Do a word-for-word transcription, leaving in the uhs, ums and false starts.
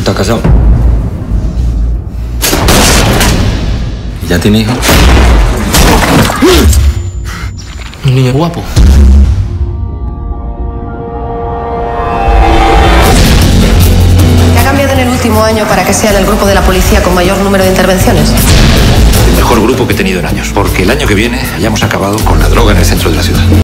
¿Tú estás casado? ¿Y ya tiene hijos? Un niño guapo. ¿Qué ha cambiado en el último año para que sean el grupo de la policía con mayor número de intervenciones? El mejor grupo que he tenido en años, porque el año que viene hayamos acabado con la droga en el centro de la ciudad.